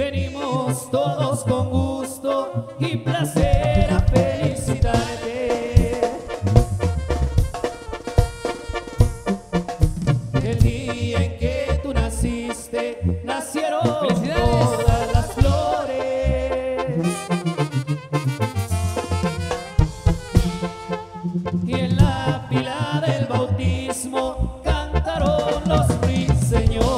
venimos todos con gusto y placer a felicitarte. El día en que tú naciste, nacieron todas las flores. Y en la pila del bautismo cantaron los ruiseñores.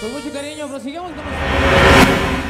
Con mucho cariño, prosigamos con